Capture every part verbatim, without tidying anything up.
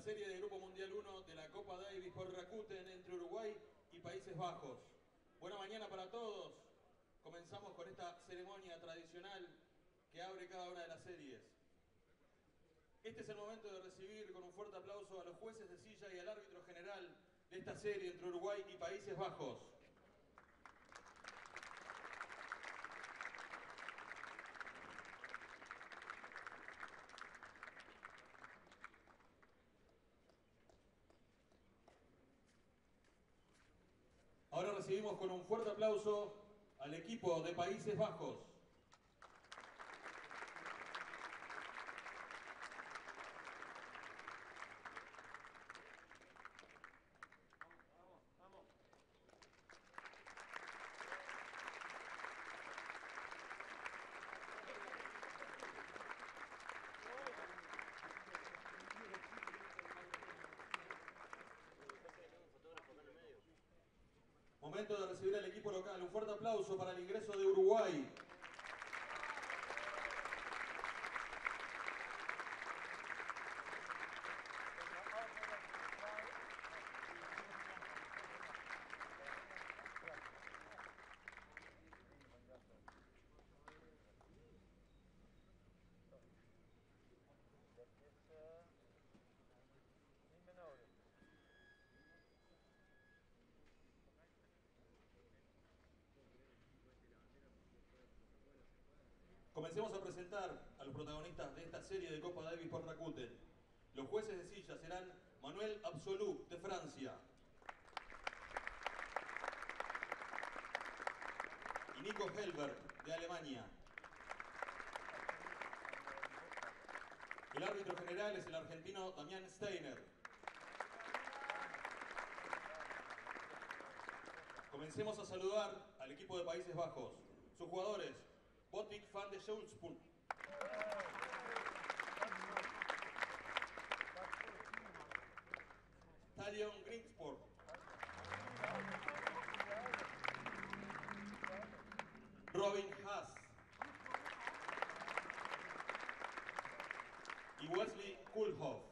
la serie de Grupo Mundial uno de la Copa Davis por Rakuten entre Uruguay y Países Bajos. Buena mañana para todos. Comenzamos con esta ceremonia tradicional que abre cada una de las series. Este es el momento de recibir con un fuerte aplauso a los jueces de silla y al árbitro general de esta serie entre Uruguay y Países Bajos. Ahora recibimos con un fuerte aplauso al equipo de Países Bajos. Vamos, vamos. Momento de recibir al equipo local. Un fuerte aplauso para el ingreso de Uruguay. Comencemos a presentar a los protagonistas de esta serie de Copa Davis por Rakuten. Los jueces de silla serán Manuel Absolut, de Francia, y Nico Helberg, de Alemania. El árbitro general es el argentino Damián Steiner. Comencemos a saludar al equipo de Países Bajos. Sus jugadores: Botic Van de Zandschulp, Tallon Griekspoor, Robin Haase y Wesley Koolhof.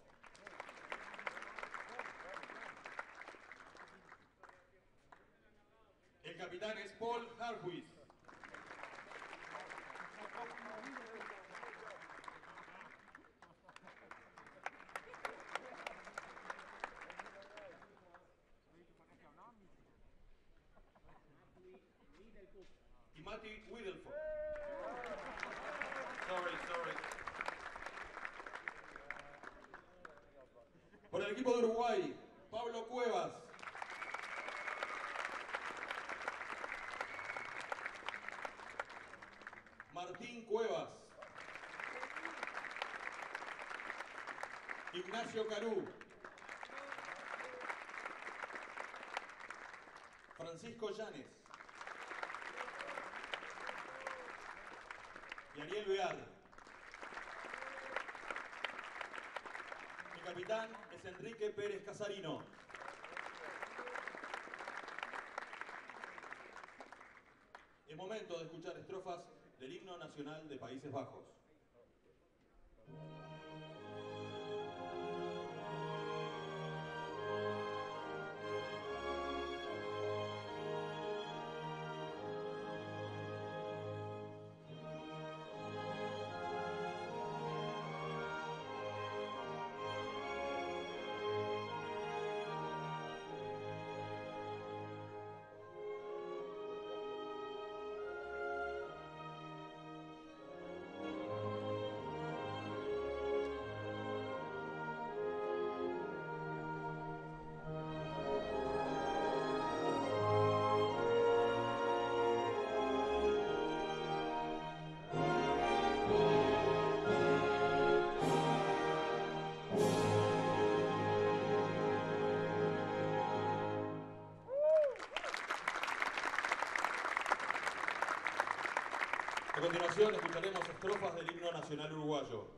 El capitán es Paul Haarhuis. Sorry, sorry. Por el equipo de Uruguay, Pablo Cuevas. Martín Cuevas. Ignacio Carú. Francisco Llanes. Y Ariel Veal. El capitán es Enrique Pérez Casarino. Es momento de escuchar estrofas del himno nacional de Países Bajos. A continuación escucharemos estrofas del himno nacional uruguayo.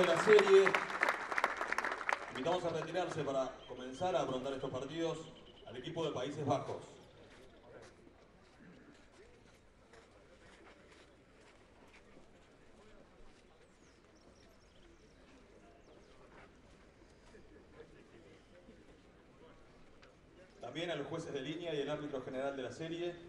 de la serie. Invitamos a retirarse para comenzar a afrontar estos partidos al equipo de Países Bajos. También a los jueces de línea y el árbitro general de la serie.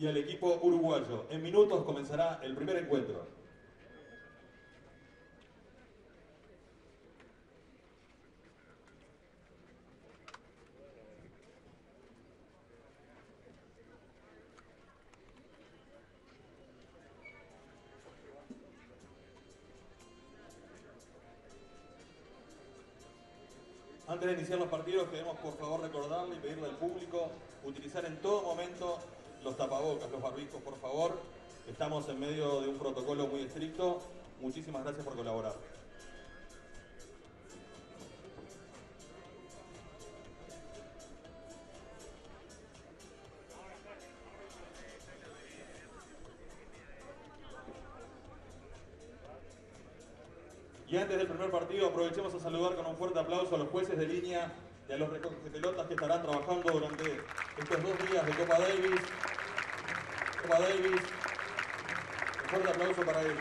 Y al equipo uruguayo. En minutos comenzará el primer encuentro. Antes de iniciar los partidos, queremos por favor recordarle y pedirle al público utilizar en todo momento los tapabocas, los barbijos, por favor. Estamos en medio de un protocolo muy estricto. Muchísimas gracias por colaborar. Y antes del primer partido, aprovechemos a saludar con un fuerte aplauso a los jueces de línea y a los recogepelotas que estarán trabajando durante estos dos días de Copa Davis. Copa Davis. Un fuerte aplauso para ellos.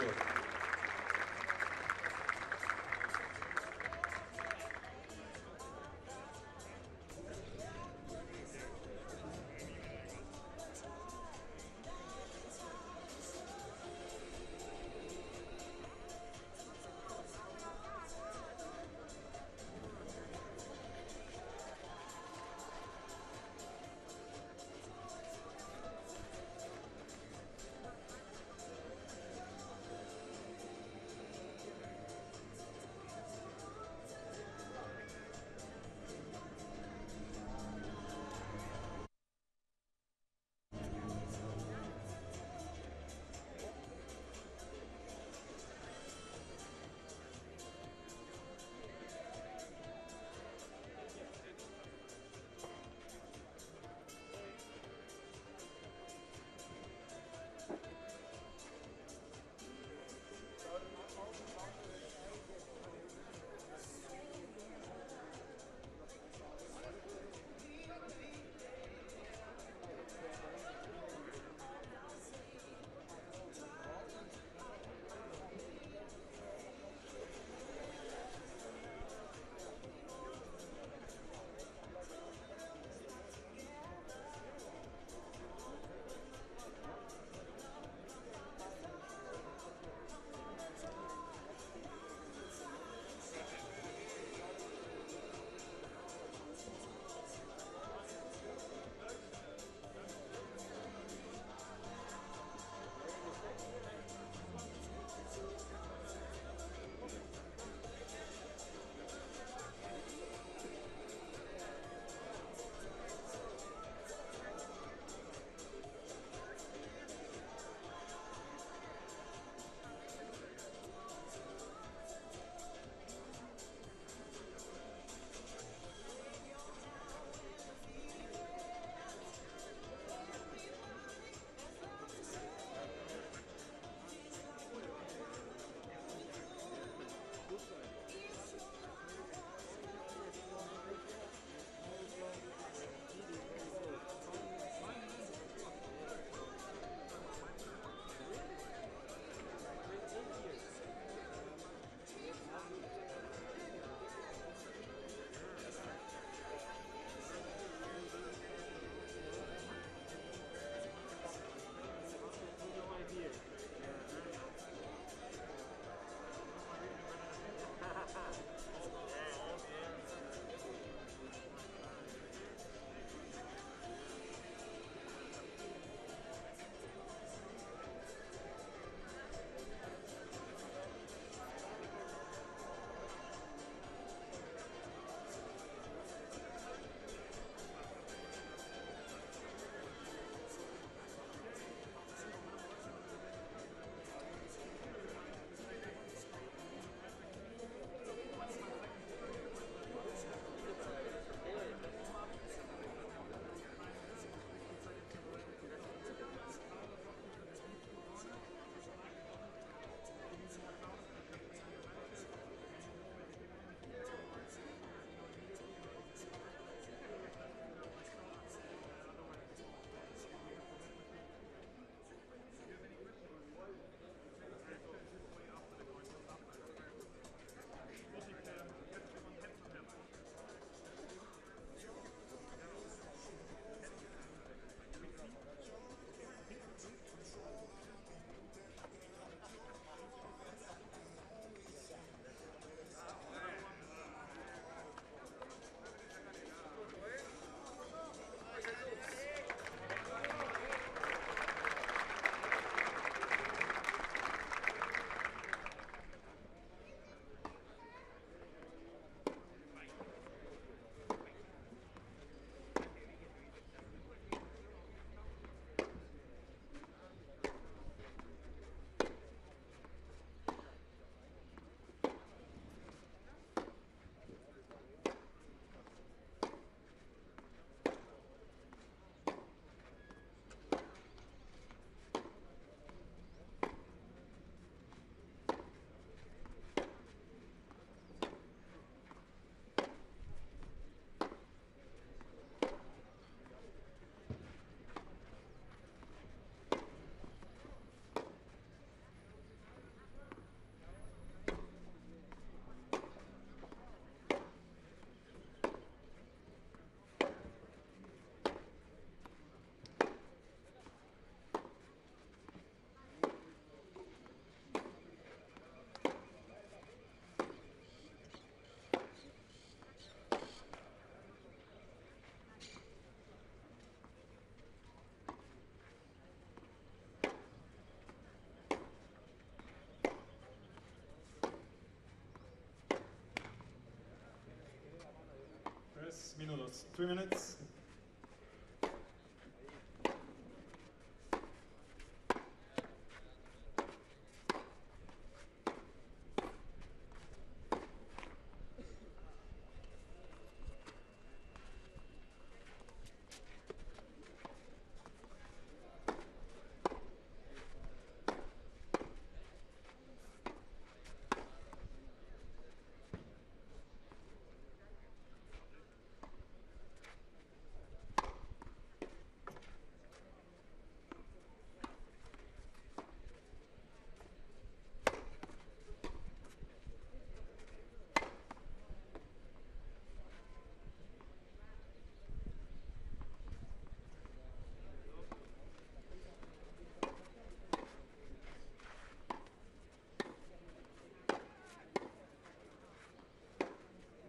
minutos, three minutes.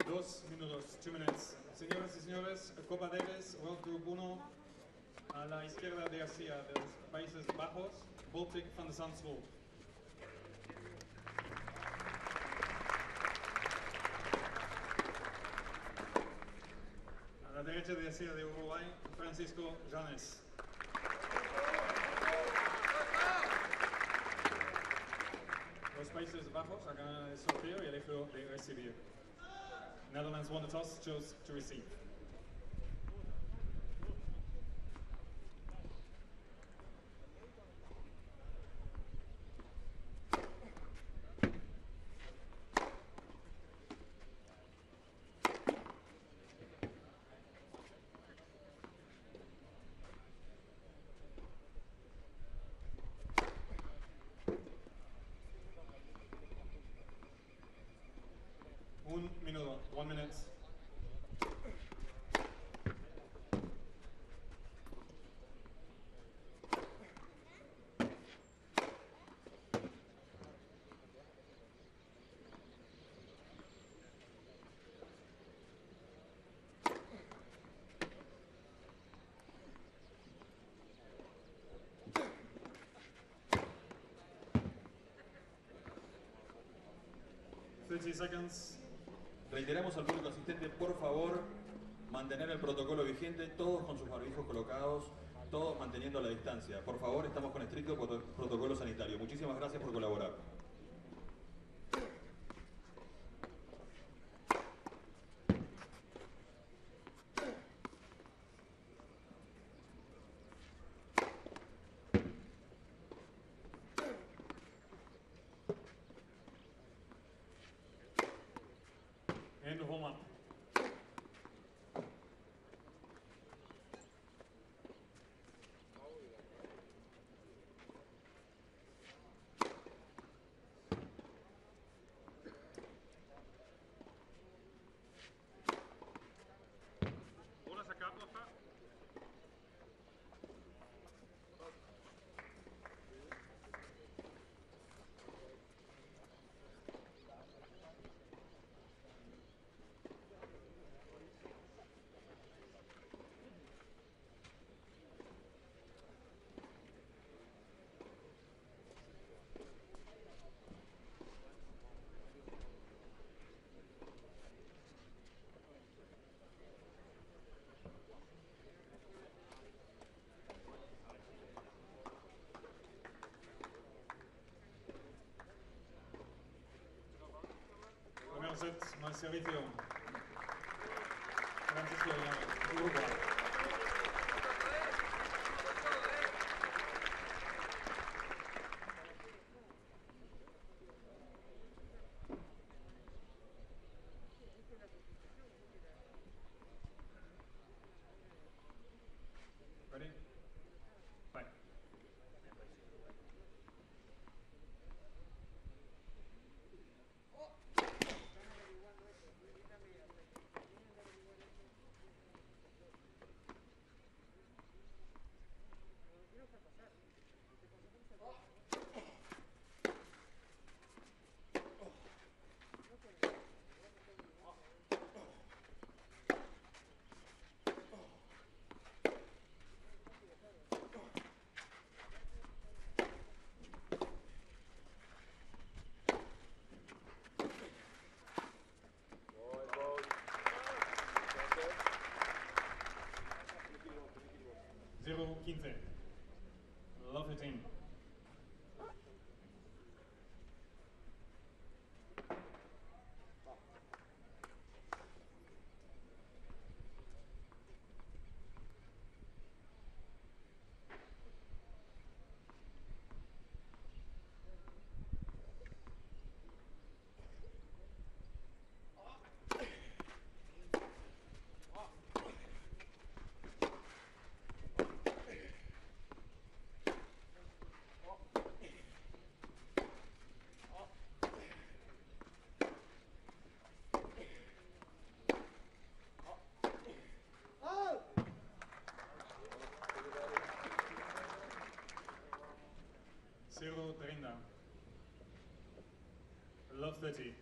Dos minutos, two minutes. Señoras y señores, Copa Davis, World Group uno, a la izquierda de García, de los Países Bajos, Botic Van de Zandschulp. A la derecha de García de Uruguay, Francisco Llanes. Los Países Bajos hagan el sorteo y eligió de recibir. Netherlands won the toss, chose to receive. Un minuto, one minute. thirty seconds. Reiteramos al público asistente, por favor, mantener el protocolo vigente, todos con sus barbijos colocados, todos manteniendo la distancia. Por favor, estamos con estricto protocolo sanitario. Muchísimas gracias por colaborar. And warm up. Más servicio, Francisco Llanes, Uruguay. Ready? Bye. quince. Love the team. Zero Trinda. Love thirty.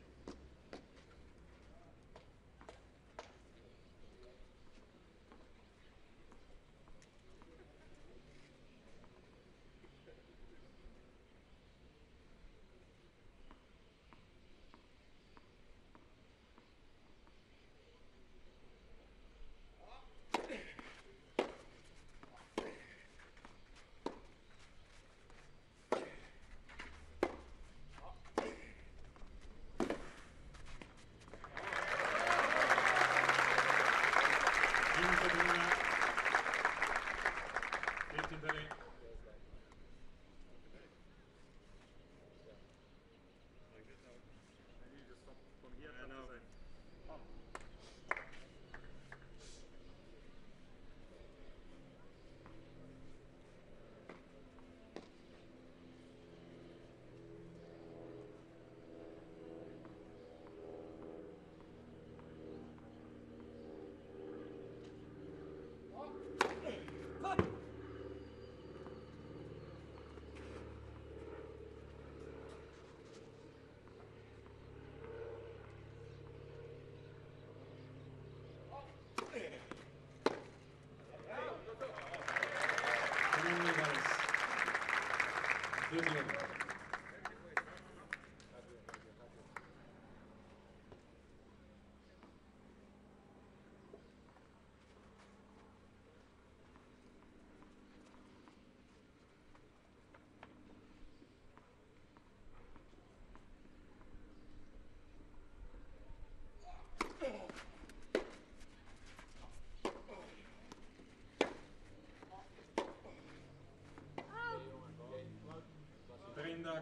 Good job.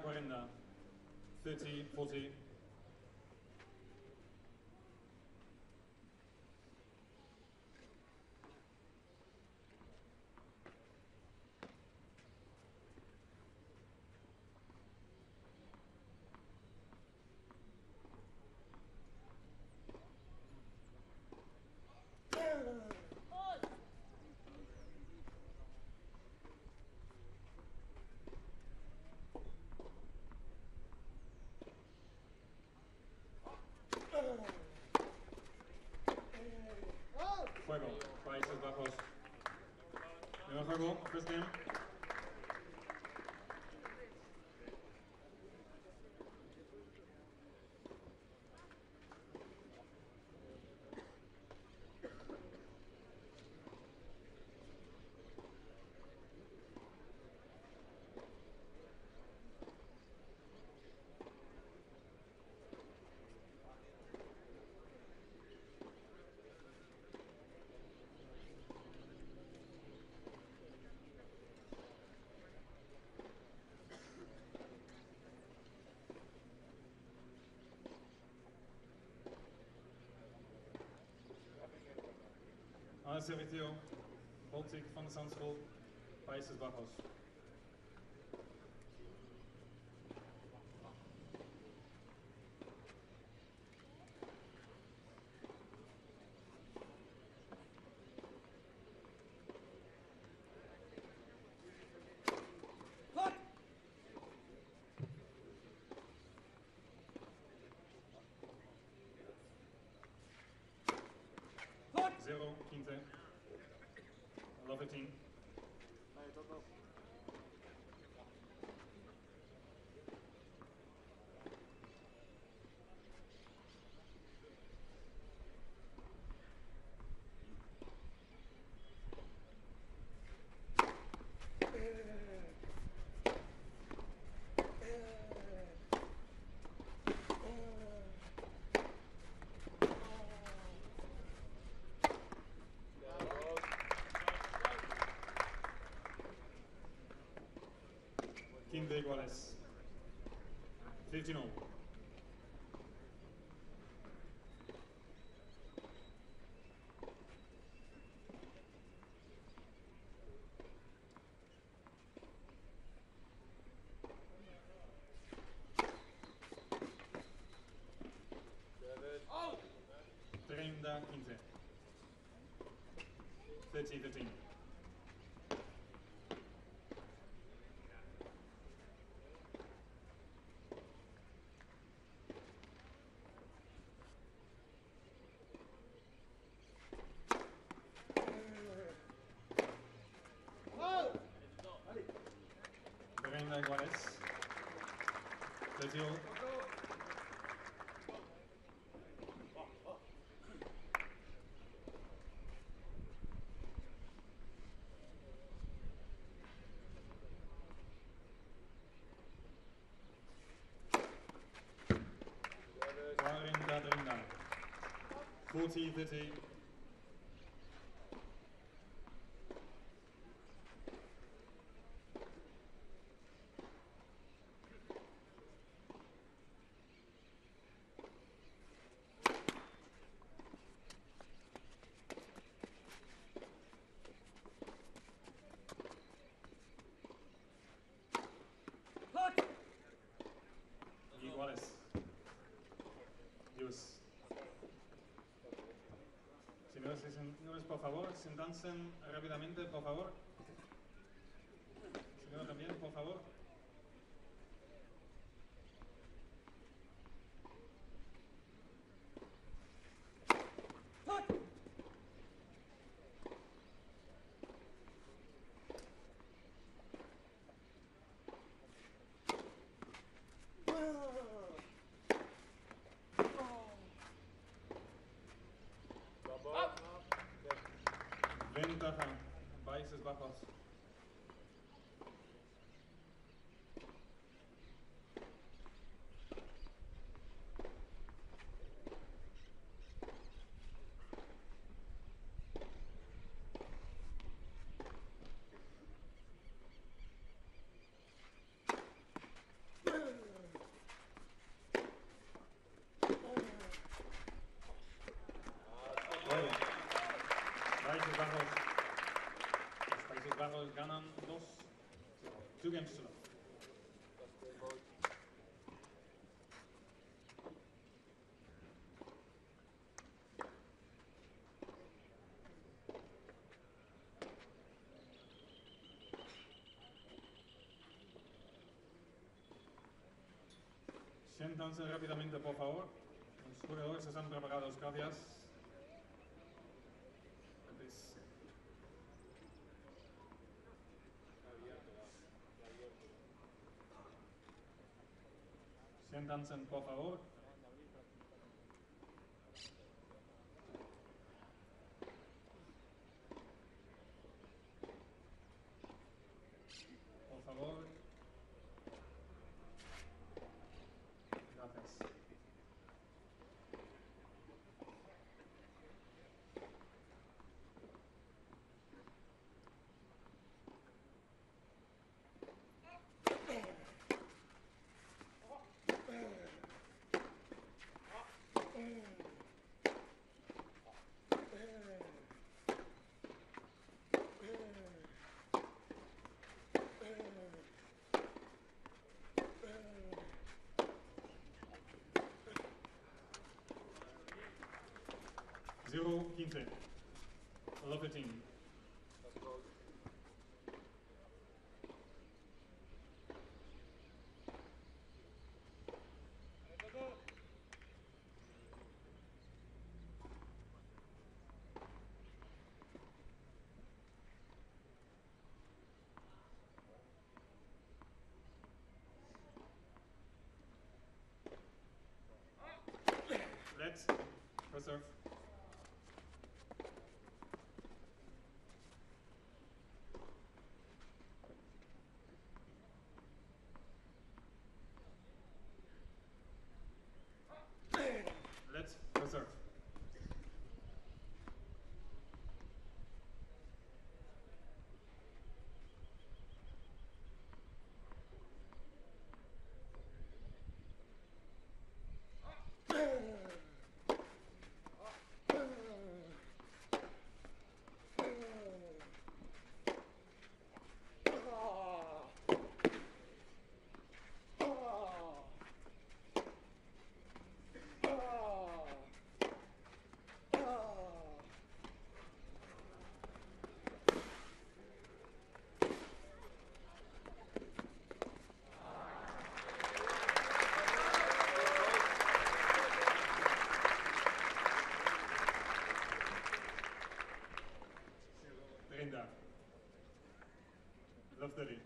cuarenta, thirty, forty. Juego, Países Bajos. Nuevo juego, first game. Servicio, Botic Van de Zandschulp, Países Bajos. Zero, quince. I love the team. quince iguales. fifteen all. thirty, quince. thirty, fifteen. forty, thirty. Señores, por favor, sentarse rápidamente, por favor. Señora también, por favor. Ventaja, Países Bajos. Ganan dos, two games to love. Siéntanse rápidamente, por favor. Los jugadores están preparados, gracias. Siéntanse, por favor. Por favor. Gracias. zero, quince. Love the team. Let's reserve. Lofdeli.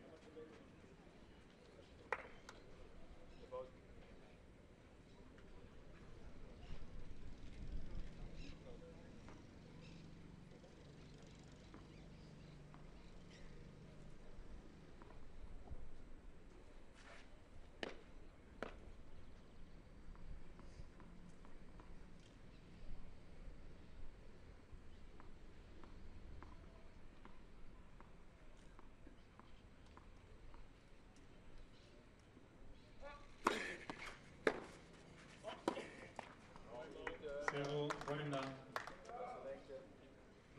Running down.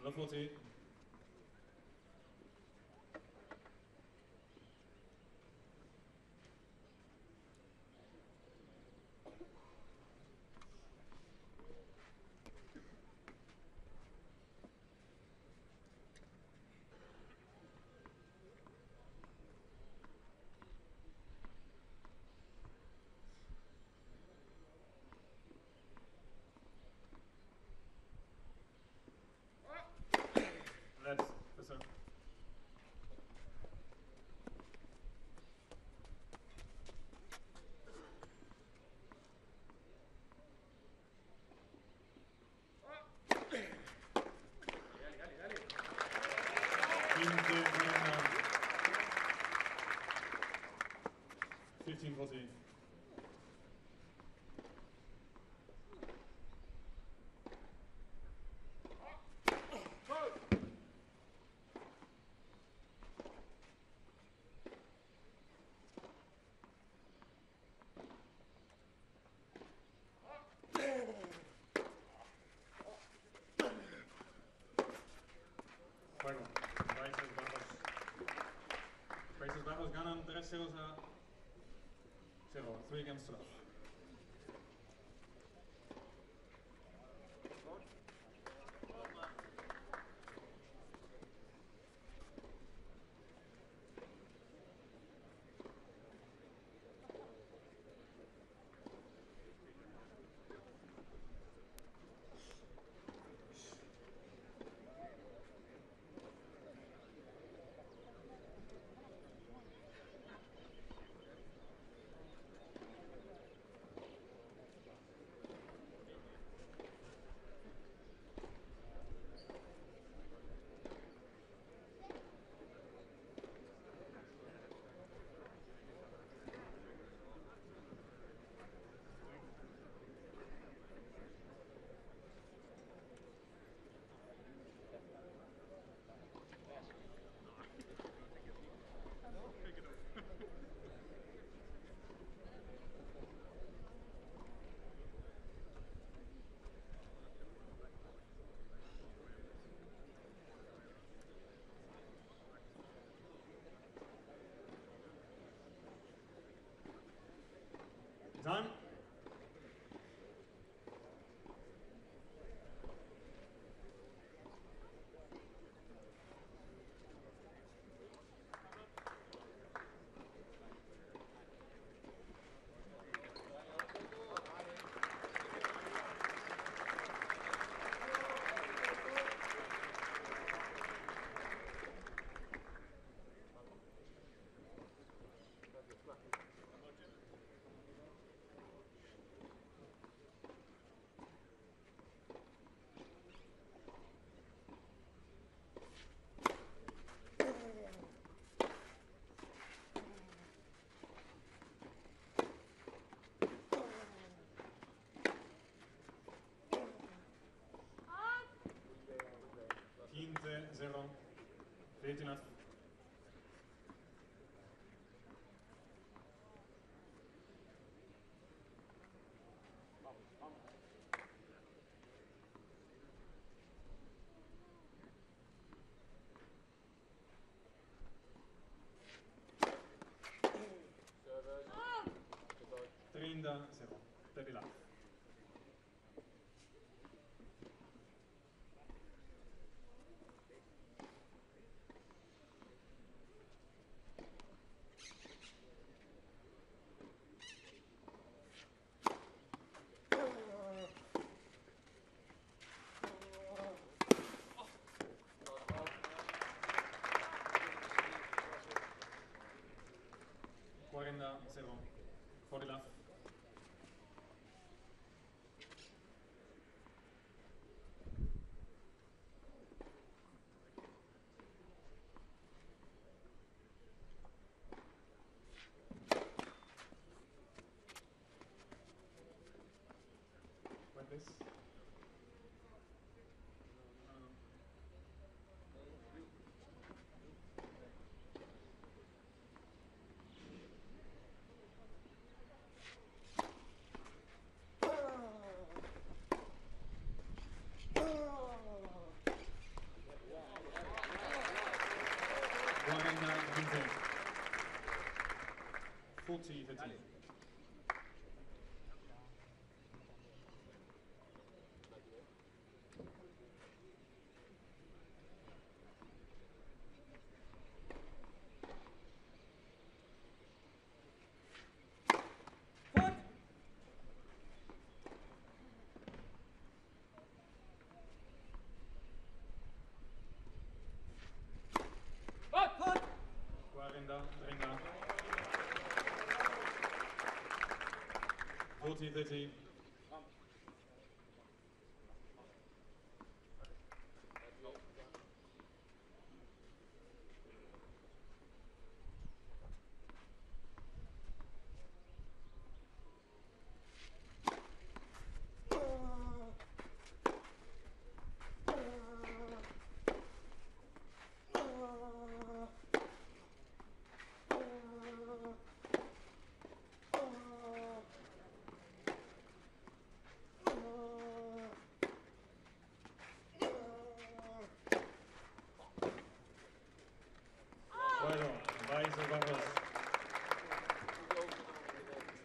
Number forty. fifteen forty. Países Bajos ganan tres cero a cero, three games to love. Time. Zero, eighteen at thirty, zero, thirty left. cuarenta cero por la forty fifteen. forty thirty.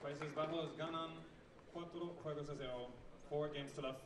Países Bajos ganan cuatro juegos a cero, four games to love.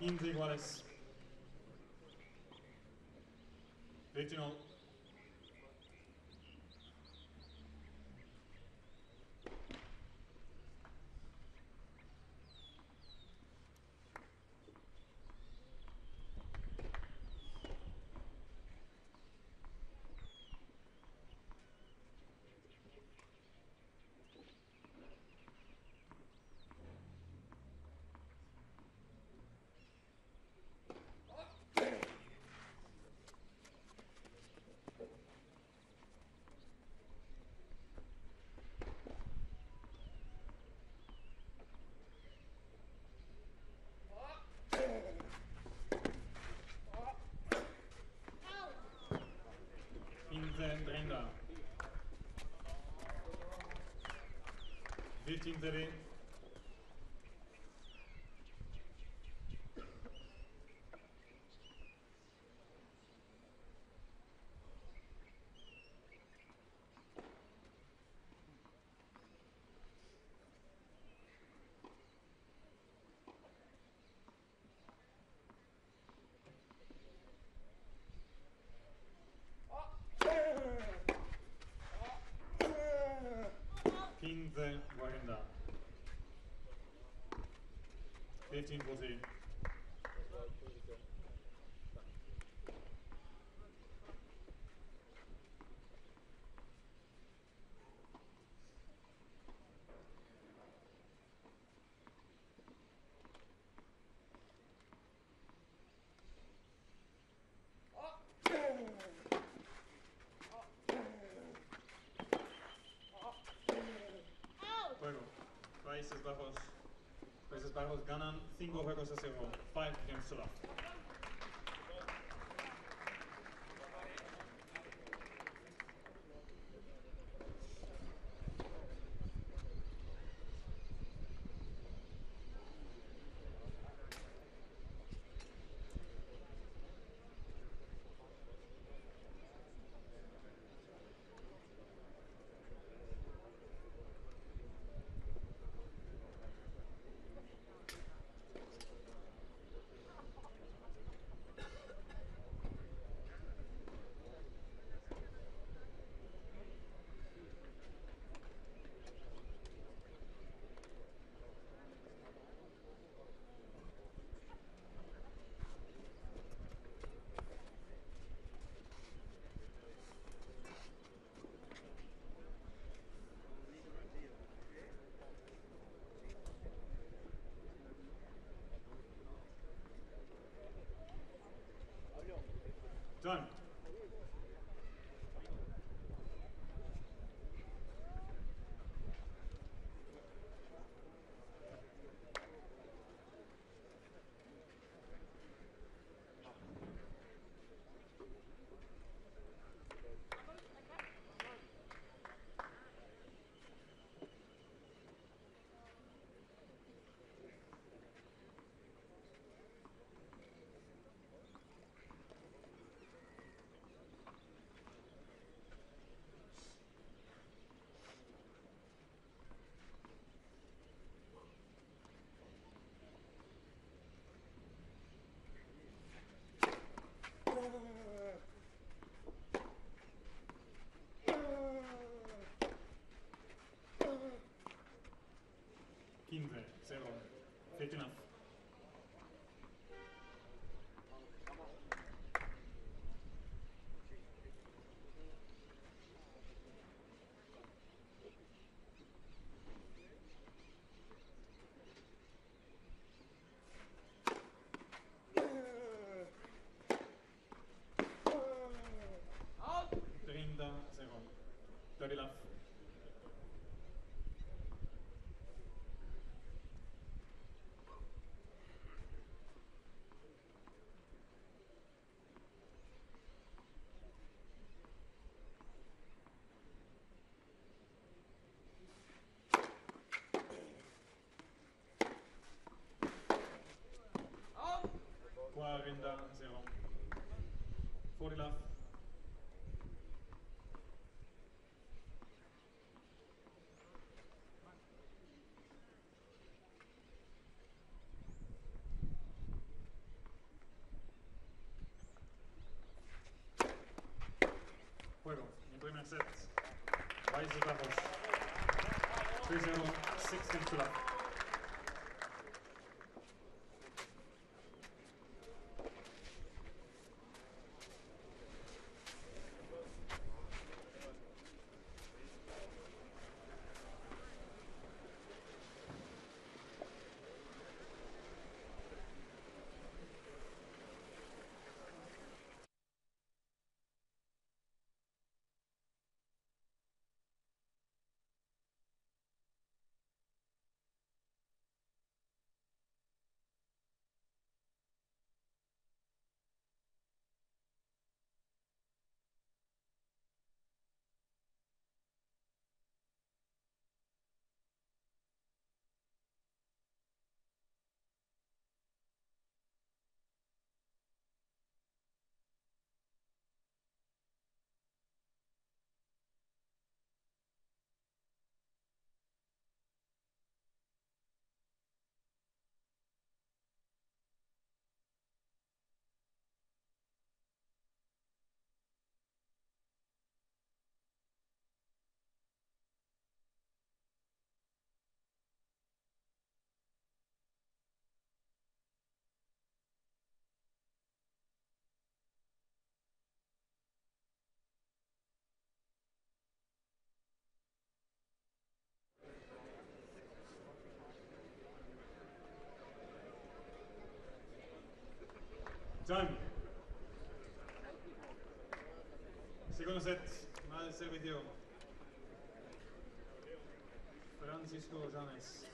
quince iguales. veintiuno. treinta. fifteen thirty. Mahinda. fifteen fourteen. Países Bajos, Países Bajos ganan cinco juegos a cero, five games to love. Done. quince cero, fit enough. thirty zero, thirty love. forty zero. forty left. Juego. En primer set. Países Bajos. three zero. six games to left. Done. Segundo set, mal servicio. Francisco Llanes.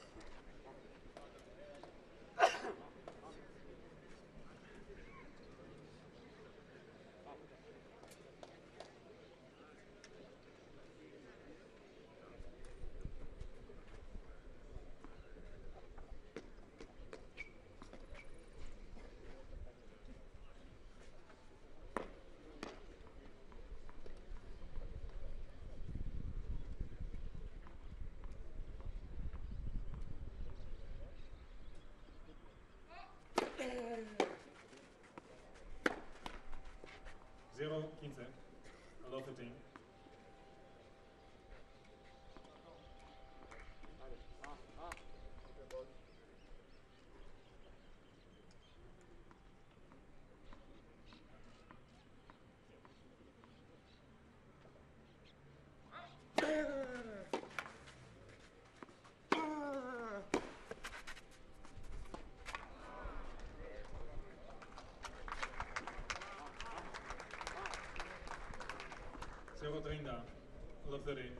zero quince, a lot of things. Treinta, love the day.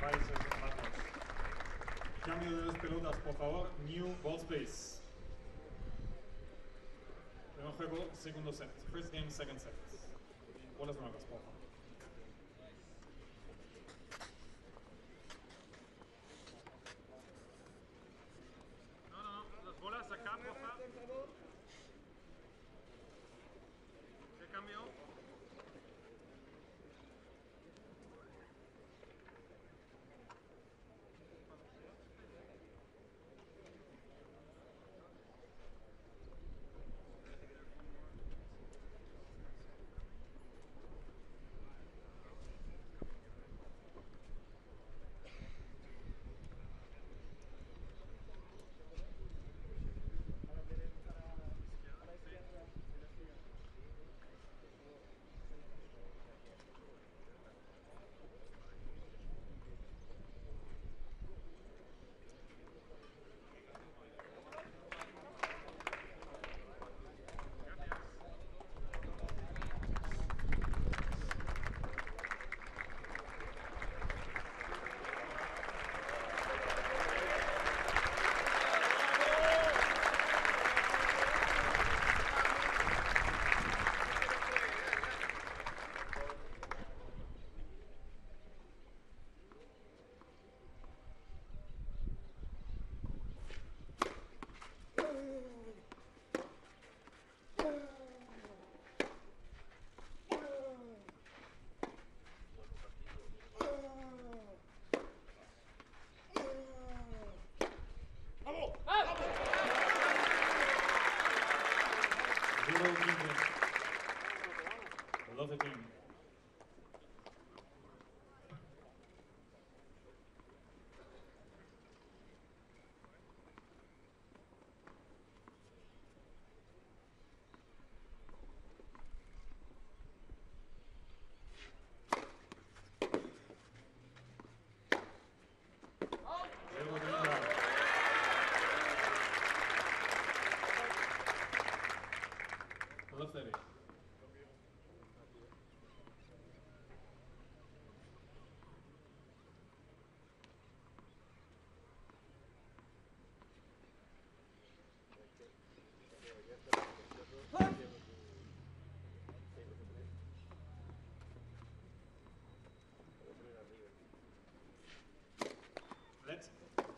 Países Bajos. Cambio de las pelotas, por favor. New ball space. Primer juego, segundo set. First game, second set. Bolas nuevas, por favor.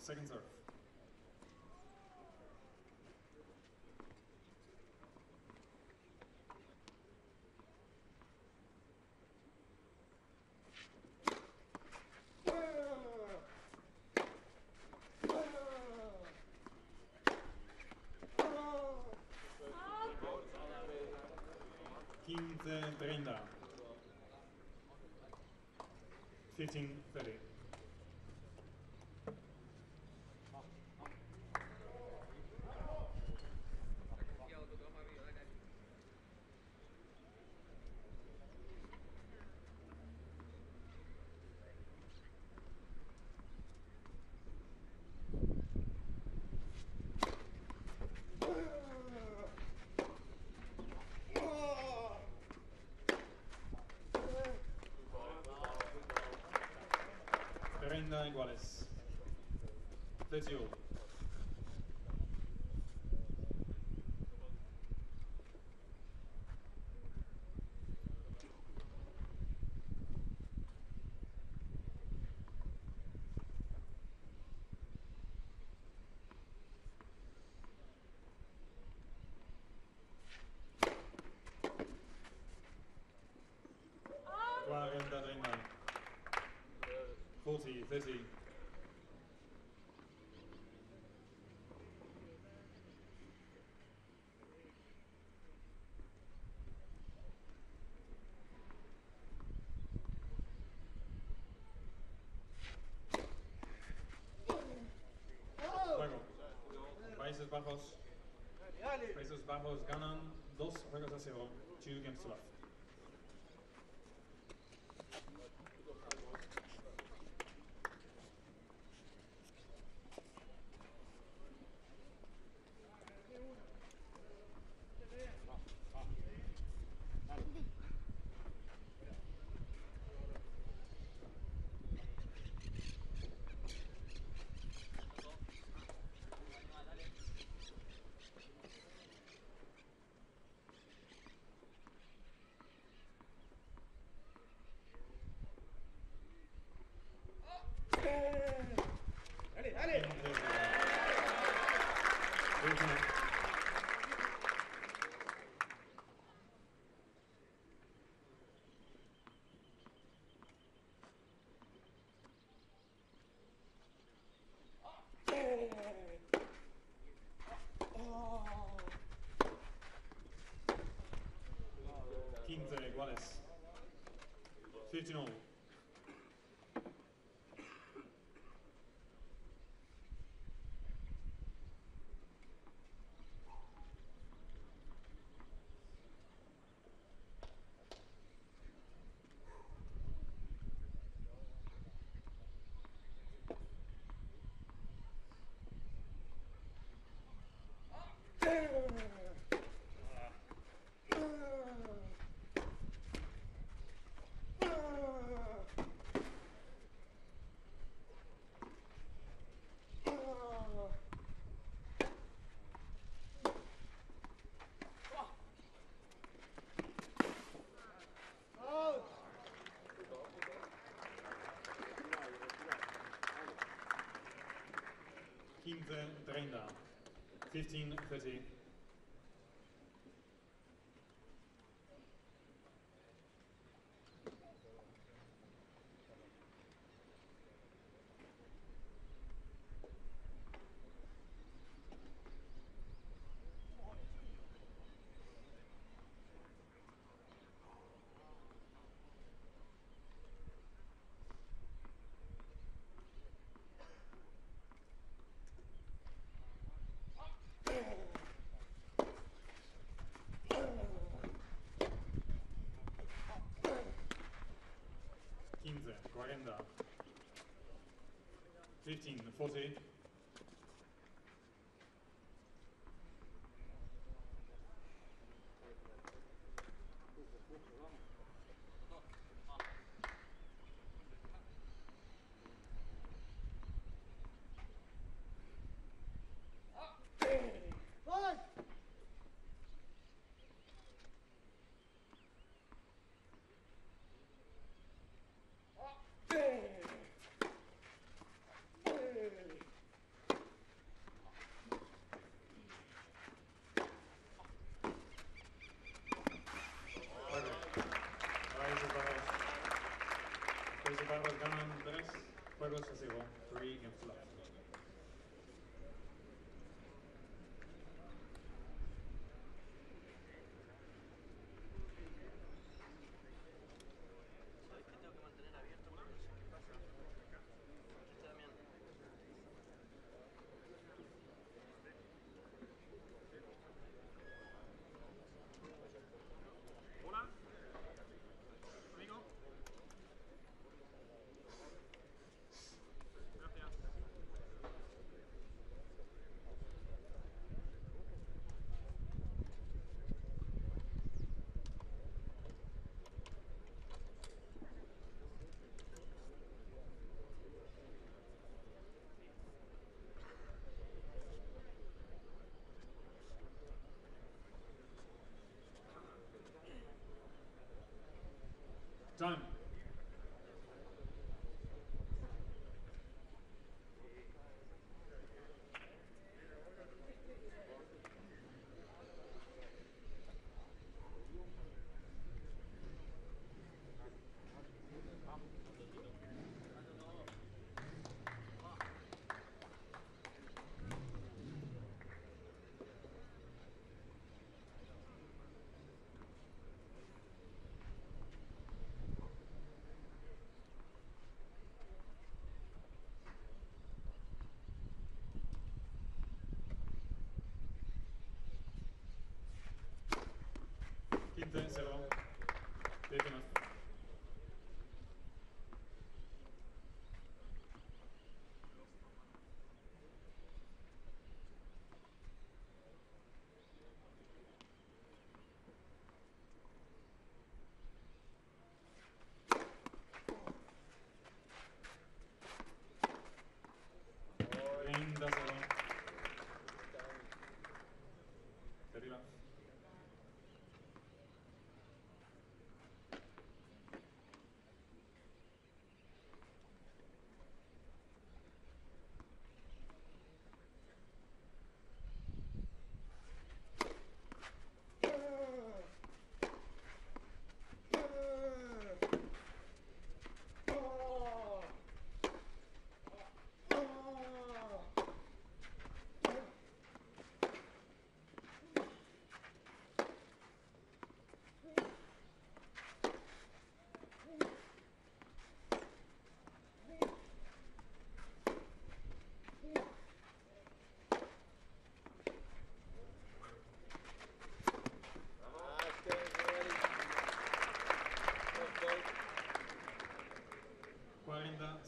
Second serve. quince treinta. fifteen thirty. treinta iguales. thirty all. forty, thirty. Juego. Países Bajos. Países Bajos ganan dos juegos a cero. Two games to left. quince iguales. fifteen all. quince treinta. fifteen thirty. quince, cuarenta, fifteen, forty. Time.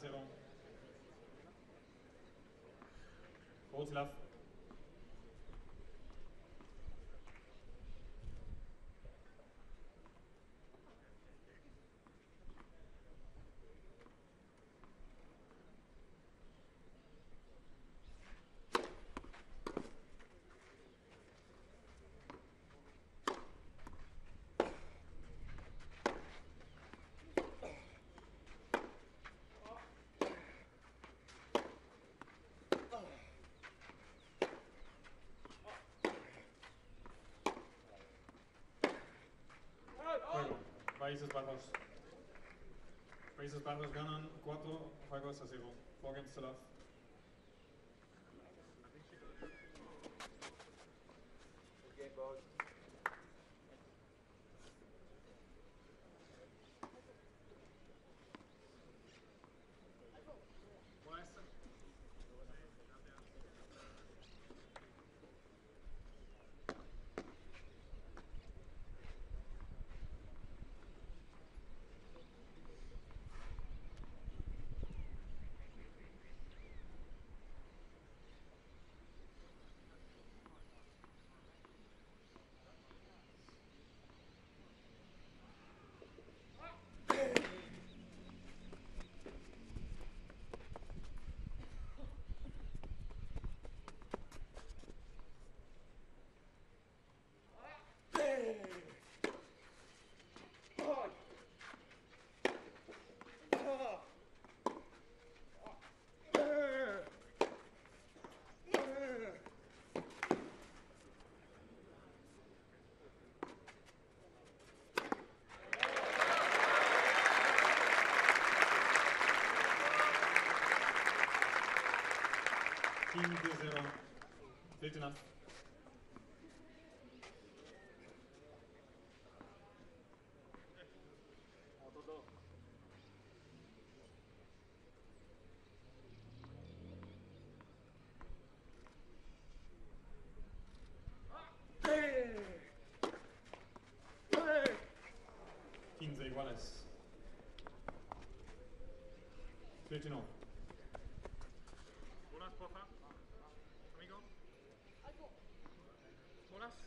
Zero. Rotzlaff. Países Bajos. Países Bajos ganan cuatro juegos a cero. Four games to love. Team two zero. Wild enough. quince iguales. Trentino. Bolas, porfa. Amigo. Bolas. Gracias.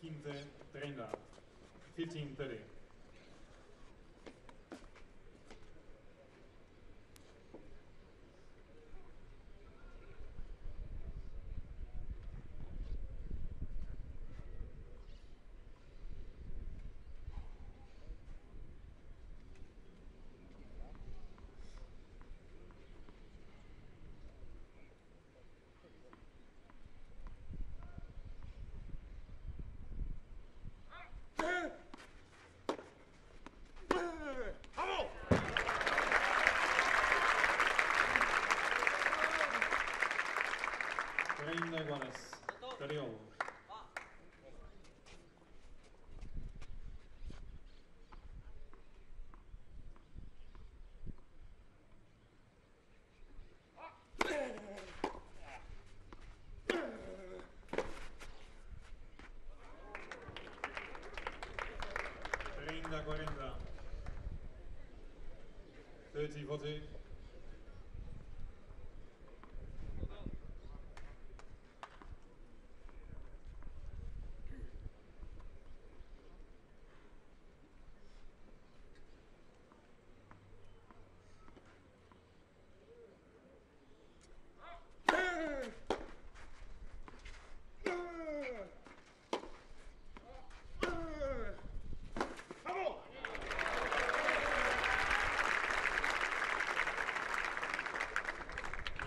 quince treinta, quince treinta. treinta iguales. Carriol. treinta cuarenta. thirty forty.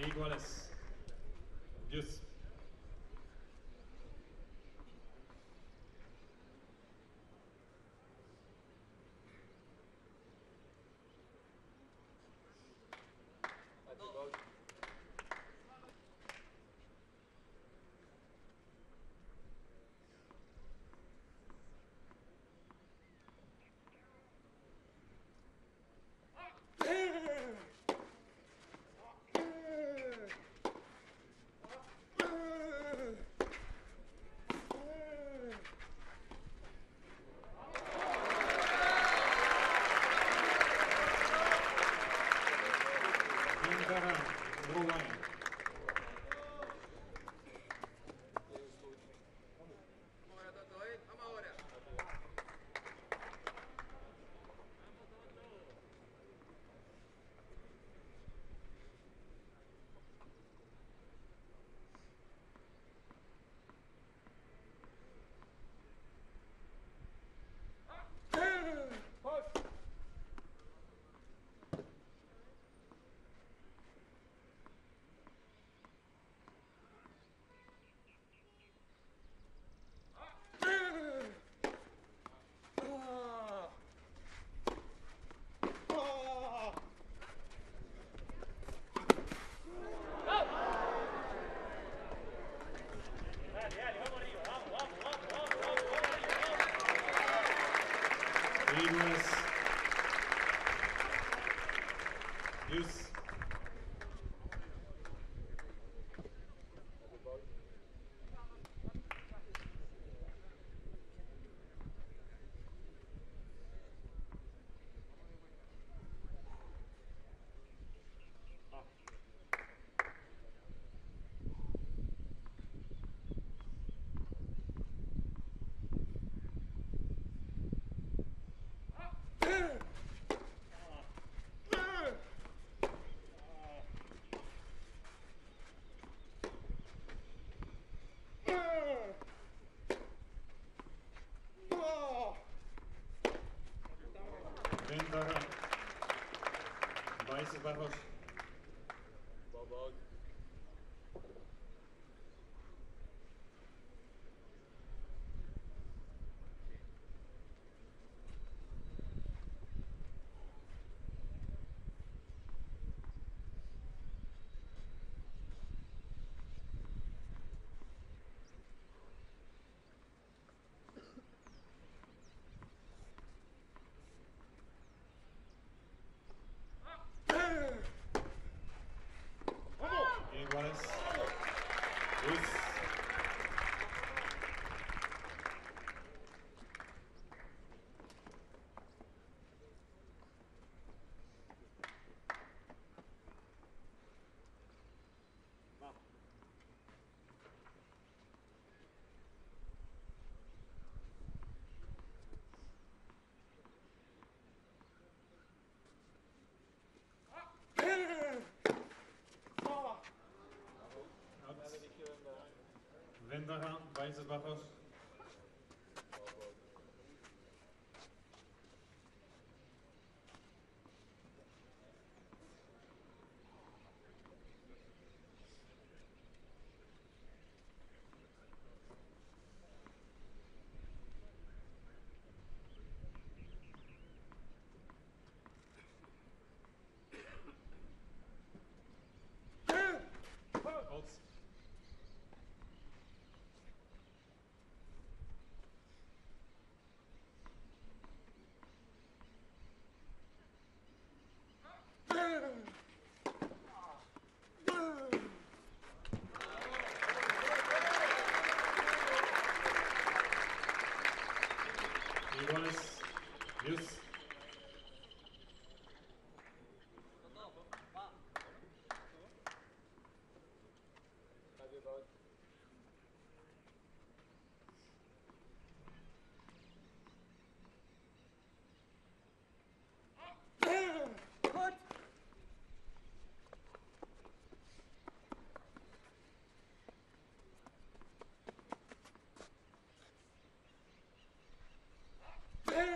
Iguales. Dios. Bajos. Vendagaan, Países Bajos. Yes.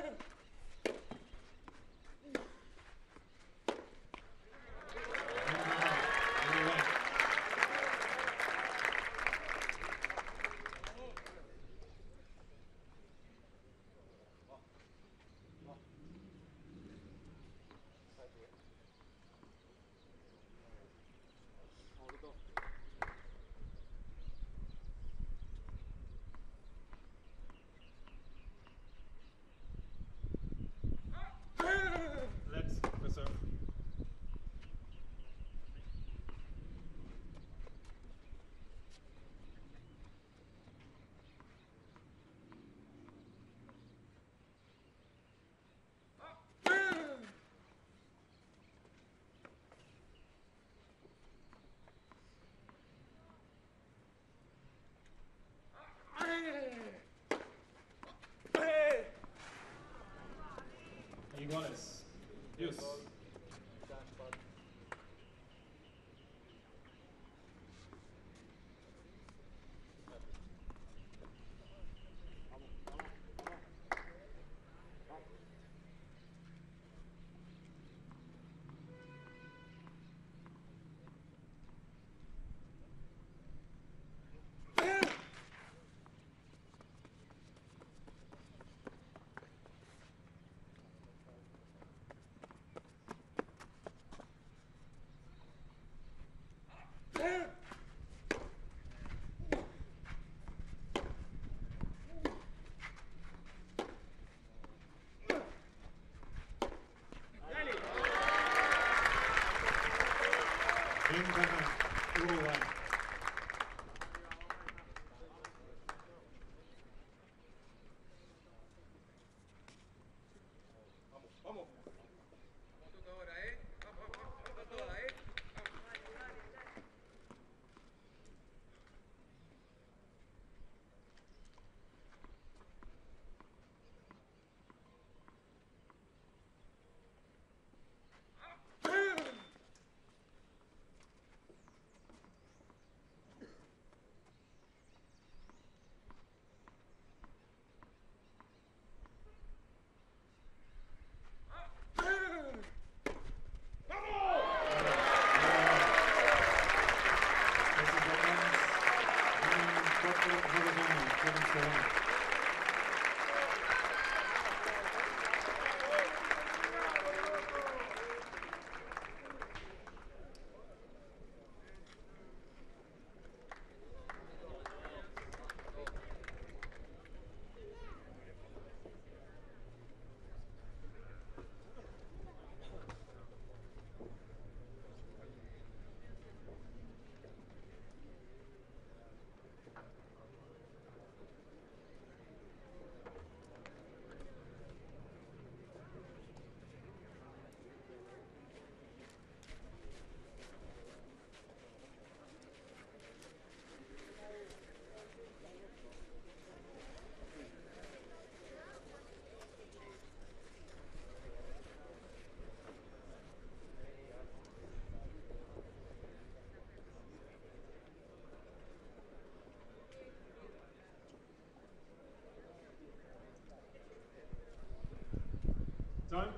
Time.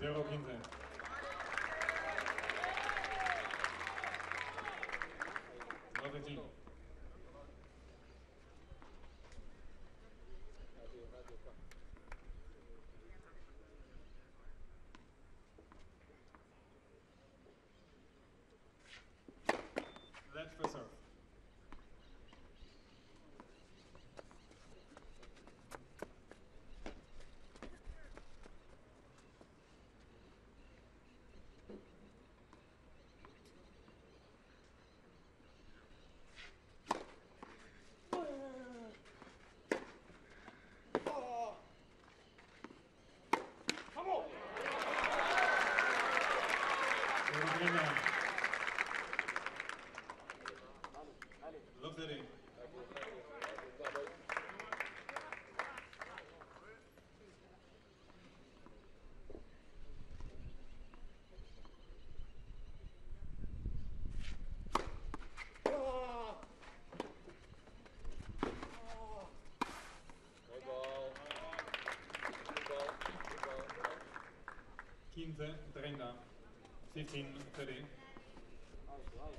zero quince. Repetimos. Let's reserve. quince, treinta, fifteen, thirty. Oh.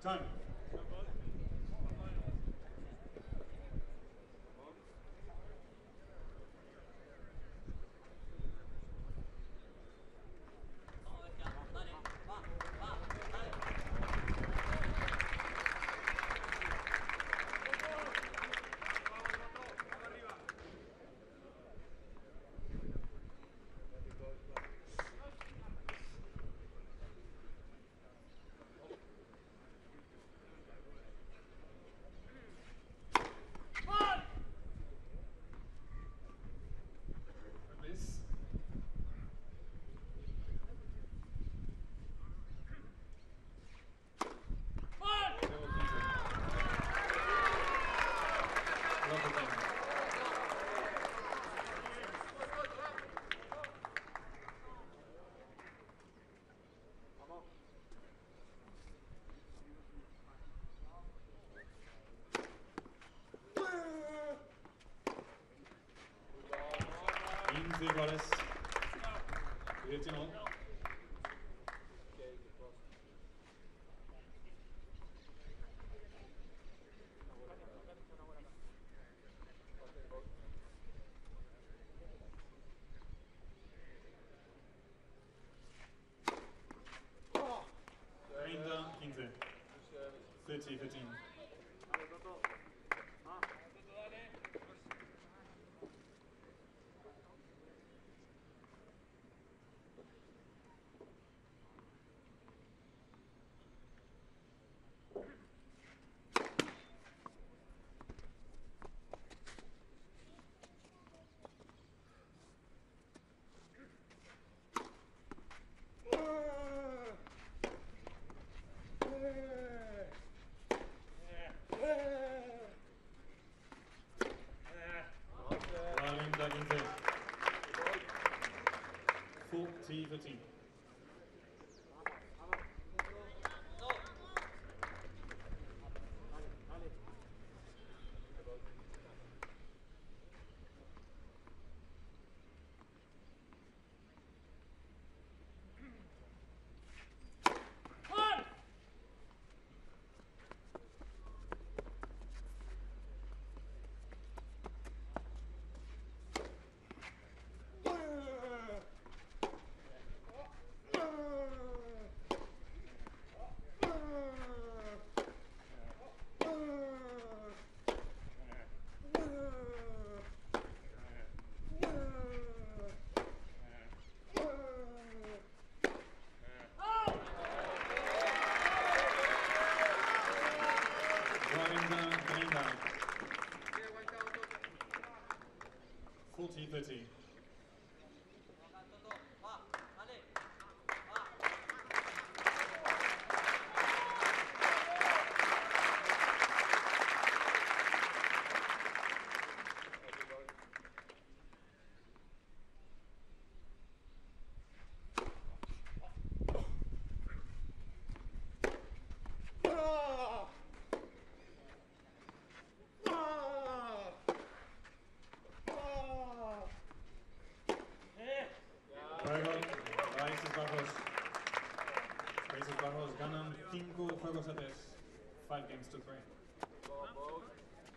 Time. Three brothers. eighteen all. thirty fifteen. forty fifteen. forty thirty. cinco juegos a tres. Five games to three. Gracias.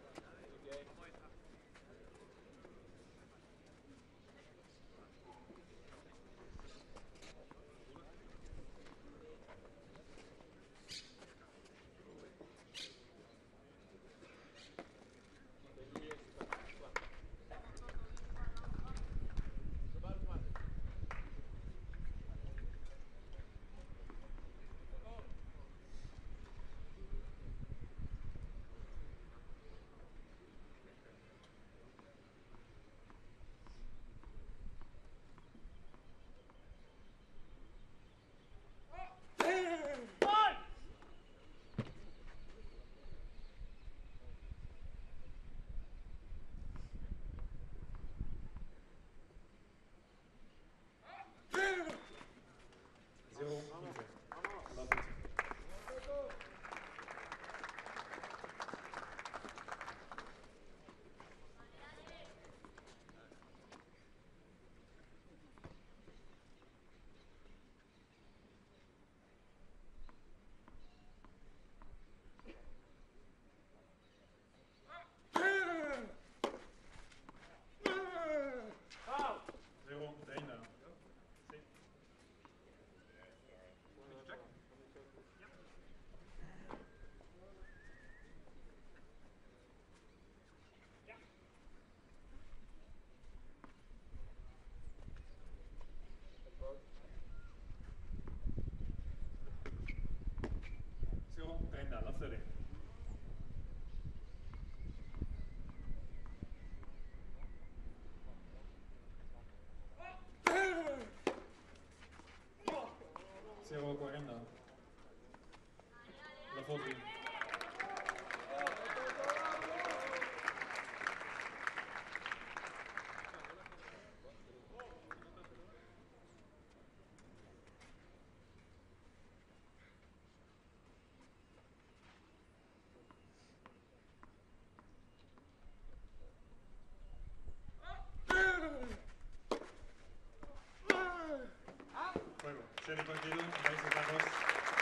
Partido, Países Bajos.